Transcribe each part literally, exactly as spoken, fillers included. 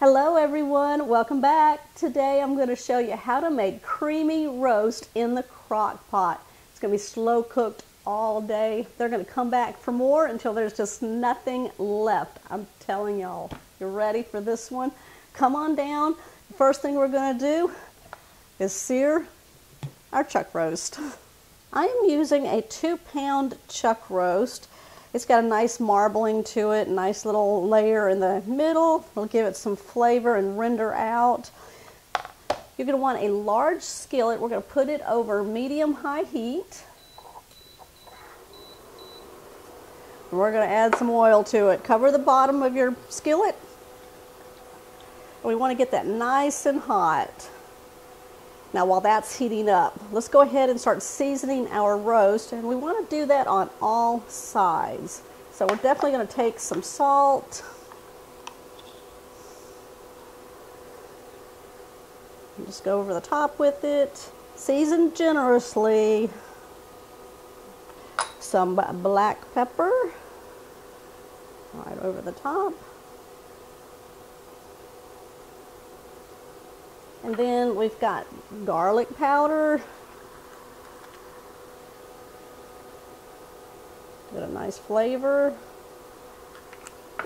Hello everyone, welcome back. Today I'm going to show you how to make creamy roast in the crock pot. It's going to be slow cooked all day. They're going to come back for more until there's just nothing left. I'm telling y'all, you're ready for this one? Come on down. First thing we're going to do is sear our chuck roast. I am using a two pound chuck roast. It's got a nice marbling to it, nice little layer in the middle. It'll give it some flavor and render out. You're going to want a large skillet. We're going to put it over medium-high heat. And we're going to add some oil to it. Cover the bottom of your skillet. And we want to get that nice and hot. Now while that's heating up, let's go ahead and start seasoning our roast, and we want to do that on all sides. So we're definitely going to take some salt. And just go over the top with it. Season generously. Some black pepper right over the top. And then we've got garlic powder. Get a nice flavor.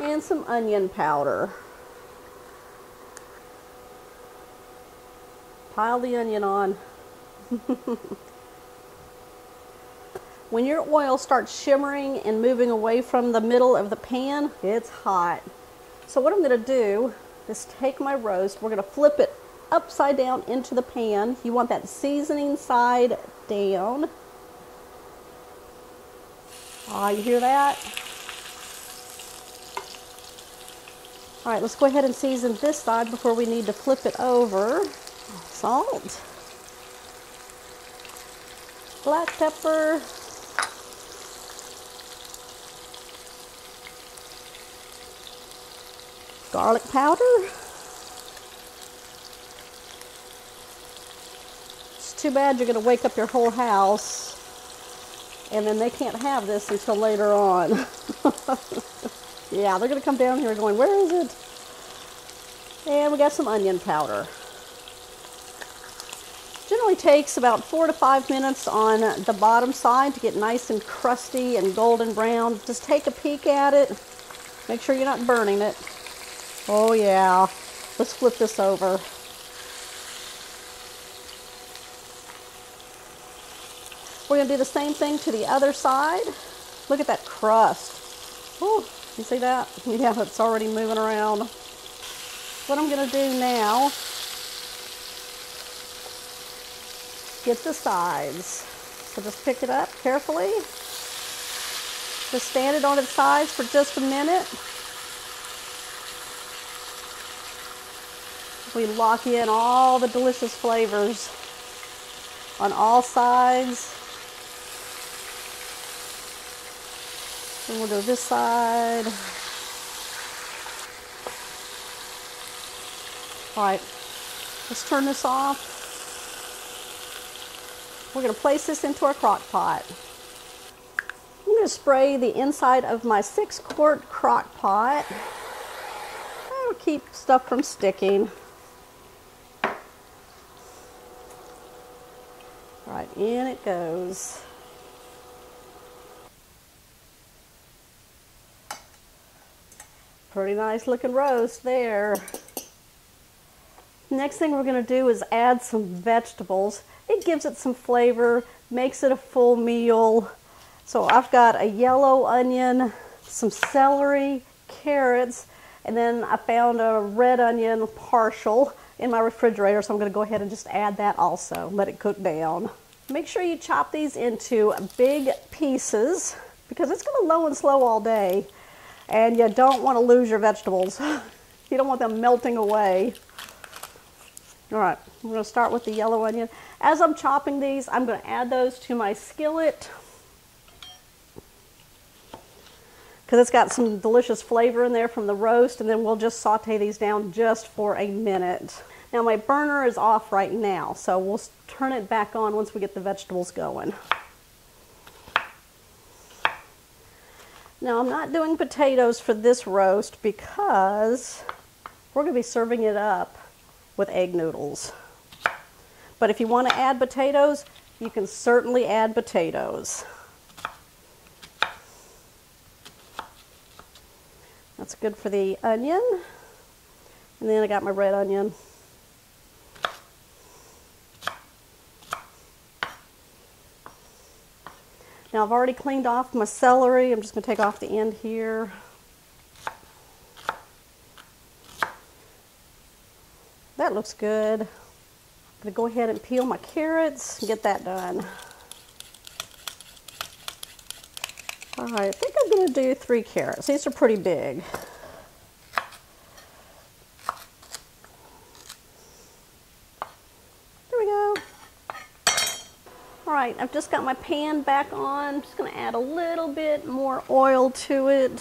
And some onion powder. Pile the onion on. When your oil starts shimmering and moving away from the middle of the pan, it's hot. So what I'm going to do is take my roast. We're going to flip it upside down into the pan. You want that seasoning side down. Ah, you hear that? All right, let's go ahead and season this side before we need to flip it over. Salt, black pepper, garlic powder. Too bad you're going to wake up your whole house, and then they can't have this until later on. Yeah, they're going to come down here going, where is it? And we got some onion powder. Generally takes about four to five minutes on the bottom side to get nice and crusty and golden brown. Just take a peek at it. Make sure you're not burning it. Oh yeah. Let's flip this over. We're going to do the same thing to the other side. Look at that crust. Ooh, you see that? Yeah, it's already moving around. What I'm going to do now, get the sides. So just pick it up carefully. Just stand it on its sides for just a minute. We lock in all the delicious flavors on all sides. And we'll do this side. All right, let's turn this off. We're going to place this into our crock pot. I'm going to spray the inside of my six quart crock pot. That'll keep stuff from sticking. All right, in it goes. Pretty nice looking roast there. Next thing we're going to do is add some vegetables. It gives it some flavor, makes it a full meal. So I've got a yellow onion, some celery, carrots, and then I found a red onion partial in my refrigerator, so I'm going to go ahead and just add that also. Let it cook down. Make sure you chop these into big pieces because it's going to low and slow all day. And you don't want to lose your vegetables. You don't want them melting away. All right, I'm going to start with the yellow onion. As I'm chopping these, I'm going to add those to my skillet because it's got some delicious flavor in there from the roast, and then we'll just saute these down just for a minute. Now my burner is off right now, so we'll turn it back on once we get the vegetables going. Now I'm not doing potatoes for this roast because We're going to be serving it up with egg noodles. But if you want to add potatoes, you can certainly add potatoes. That's good for the onion. And then I got my red onion. Now I've already cleaned off my celery. I'm just going to take off the end here. That looks good. I'm going to go ahead and peel my carrots and get that done. All right, I think I'm going to do three carrots. These are pretty big. Alright, I've just got my pan back on. I'm just going to add a little bit more oil to it.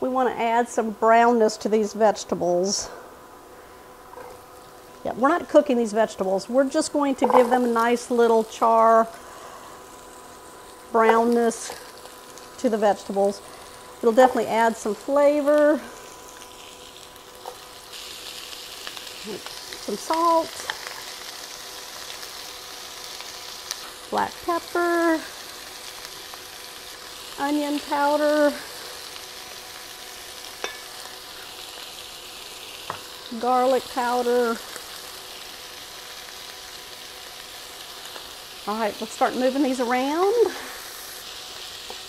We want to add some brownness to these vegetables. Yeah, we're not cooking these vegetables. We're just going to give them a nice little char brownness to the vegetables. It'll definitely add some flavor. Some salt. Black pepper, onion powder, garlic powder. All right, let's start moving these around.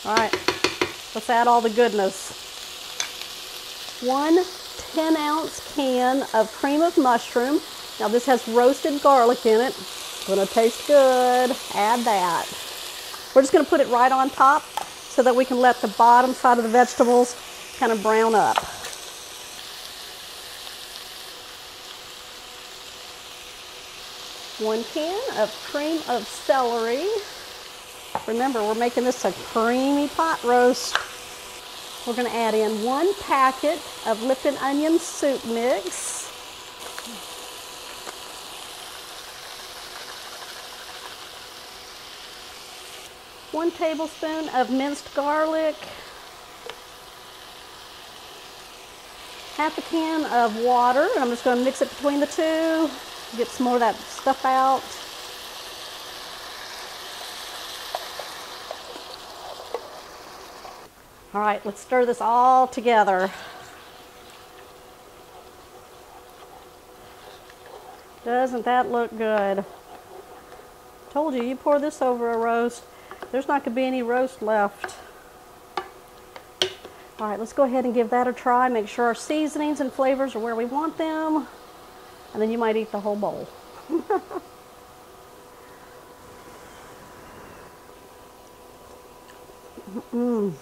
All right, let's add all the goodness. One ten ounce can of cream of mushroom. Now this has roasted garlic in it. Gonna taste good. Add that. We're just gonna put it right on top so that we can let the bottom side of the vegetables kind of brown up. One can of cream of celery. Remember, we're making this a creamy pot roast. We're gonna add in one packet of Lipton onion soup mix. One tablespoon of minced garlic, half a can of water, and I'm just going to mix it between the two, get some more of that stuff out. All right, let's stir this all together. Doesn't that look good? Told you, you pour this over a roast. There's not going to be any roast left. All right, let's go ahead and give that a try. Make sure our seasonings and flavors are where we want them. And then you might eat the whole bowl. Mm-mm.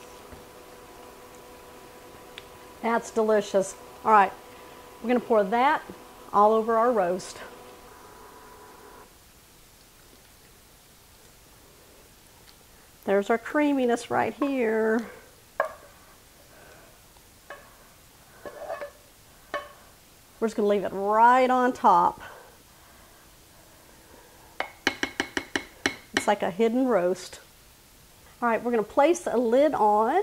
That's delicious. All right, we're going to pour that all over our roast. There's our creaminess right here. We're just gonna leave it right on top. It's like a hidden roast. All right, we're gonna place a lid on.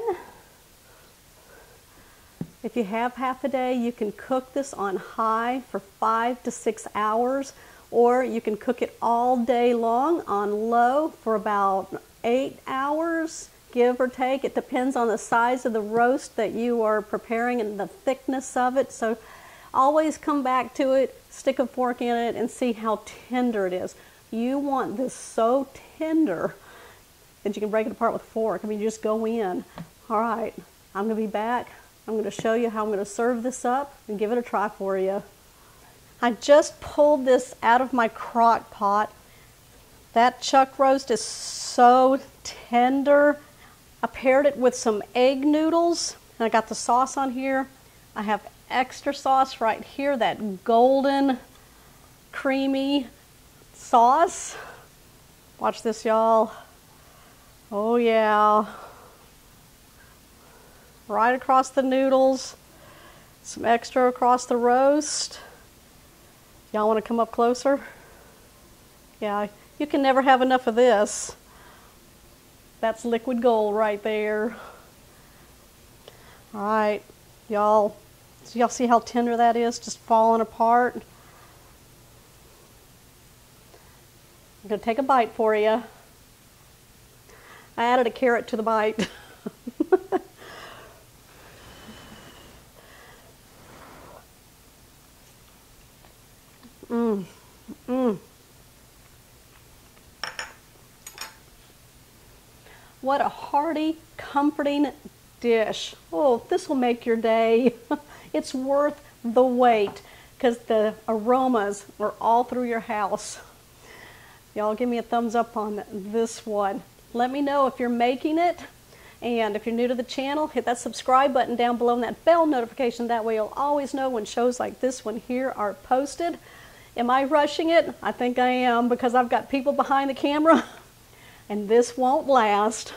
If you have half a day, you can cook this on high for five to six hours, or you can cook it all day long on low for about eight hours, give or take. It depends on the size of the roast that you are preparing and the thickness of it. So always come back to it, stick a fork in it, and see how tender it is. You want this so tender that you can break it apart with a fork. I mean, you just go in. All right, I'm going to be back. I'm going to show you how I'm going to serve this up and give it a try for you. I just pulled this out of my crock pot. That chuck roast is so tender. I paired it with some egg noodles, and I got the sauce on here. I have extra sauce right here, that golden, creamy sauce. Watch this, y'all. Oh, yeah. Right across the noodles, some extra across the roast. Y'all want to come up closer? Yeah. You can never have enough of this. That's liquid gold right there. All right, y'all, So y'all see how tender that is, just falling apart. I'm going to take a bite for you. I added a carrot to the bite. Mmm. Mmm. What a hearty, comforting dish. Oh, this will make your day. It's worth the wait because the aromas are all through your house. Y'all give me a thumbs up on this one. Let me know if you're making it. And if you're new to the channel, hit that subscribe button down below and that bell notification. That way you'll always know when shows like this one here are posted. Am I rushing it? I think I am because I've got people behind the camera and this won't last.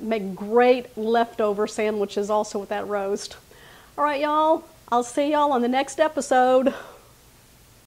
Make great leftover sandwiches also with that roast. All right, y'all. I'll see y'all on the next episode.